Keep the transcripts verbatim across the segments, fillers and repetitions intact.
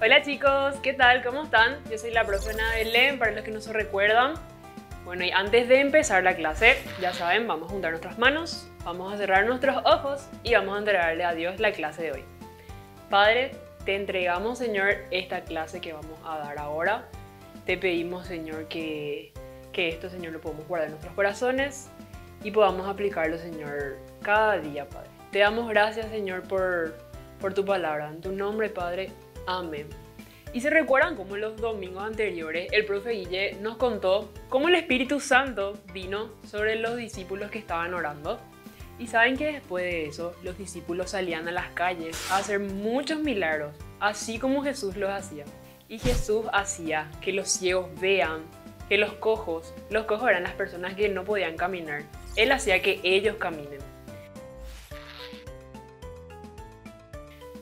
Hola chicos, ¿qué tal? ¿Cómo están? Yo soy la profesora de L E M, para los que no se recuerdan. Bueno, y antes de empezar la clase, ya saben, vamos a juntar nuestras manos, vamos a cerrar nuestros ojos y vamos a entregarle a Dios la clase de hoy. Padre, te entregamos, Señor, esta clase que vamos a dar ahora. Te pedimos, Señor, que, que esto, Señor, lo podamos guardar en nuestros corazones y podamos aplicarlo, Señor, cada día, Padre. Te damos gracias, Señor, por, por tu palabra. En tu nombre, Padre. Amén. Y se recuerdan cómo los domingos anteriores el profe Guille nos contó cómo el Espíritu Santo vino sobre los discípulos que estaban orando. Y saben que después de eso los discípulos salían a las calles a hacer muchos milagros, así como Jesús los hacía. Y Jesús hacía que los ciegos vean, que los cojos, los cojos eran las personas que no podían caminar, Él hacía que ellos caminen.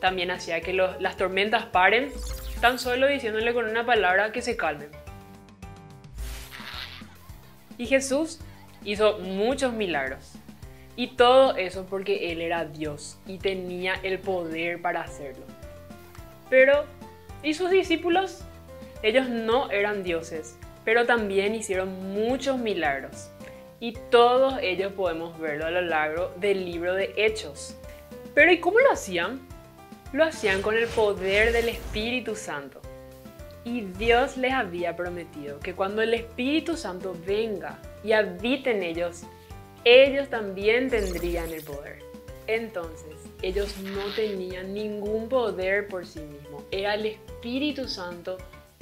También hacía que los, las tormentas paren, tan solo diciéndole con una palabra que se calmen. Y Jesús hizo muchos milagros. Y todo eso porque Él era Dios y tenía el poder para hacerlo. Pero, ¿y sus discípulos? Ellos no eran dioses, pero también hicieron muchos milagros. Y todos ellos podemos verlo a lo largo del libro de Hechos. Pero, ¿y cómo lo hacían? Lo hacían con el poder del Espíritu Santo. Y Dios les había prometido que cuando el Espíritu Santo venga y habite en ellos, ellos también tendrían el poder. Entonces, ellos no tenían ningún poder por sí mismos. Era el Espíritu Santo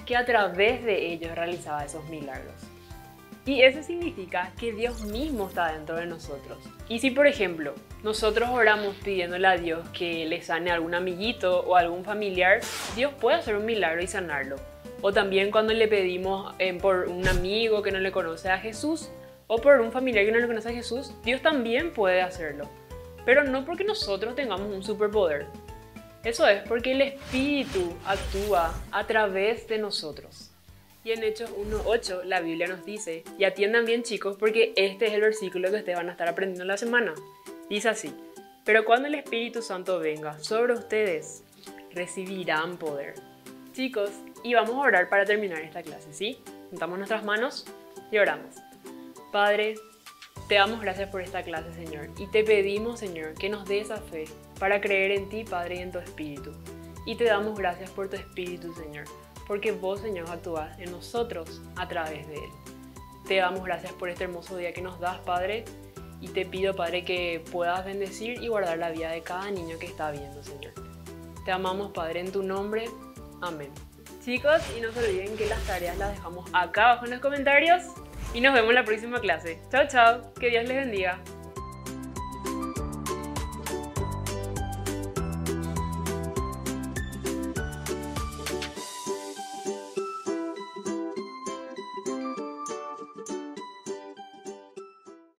que a través de ellos realizaba esos milagros. Y eso significa que Dios mismo está dentro de nosotros. Y si, por ejemplo, nosotros oramos pidiéndole a Dios que le sane a algún amiguito o a algún familiar, Dios puede hacer un milagro y sanarlo. O también cuando le pedimos eh, por un amigo que no le conoce a Jesús, o por un familiar que no le conoce a Jesús, Dios también puede hacerlo. Pero no porque nosotros tengamos un superpoder. Eso es porque el Espíritu actúa a través de nosotros. Y en Hechos uno ocho la Biblia nos dice, y atiendan bien chicos porque este es el versículo que ustedes van a estar aprendiendo la semana. Dice así: pero cuando el Espíritu Santo venga sobre ustedes, recibirán poder. Chicos, y vamos a orar para terminar esta clase, ¿sí? Juntamos nuestras manos y oramos. Padre, te damos gracias por esta clase, Señor, y te pedimos, Señor, que nos des esa fe para creer en ti, Padre, y en tu Espíritu. Y te damos gracias por tu Espíritu, Señor, porque vos, Señor, actúas en nosotros a través de Él. Te damos gracias por este hermoso día que nos das, Padre, y te pido, Padre, que puedas bendecir y guardar la vida de cada niño que está viendo, Señor. Te amamos, Padre, en tu nombre. Amén. Chicos, y no se olviden que las tareas las dejamos acá abajo en los comentarios y nos vemos en la próxima clase. Chao, chao. Que Dios les bendiga.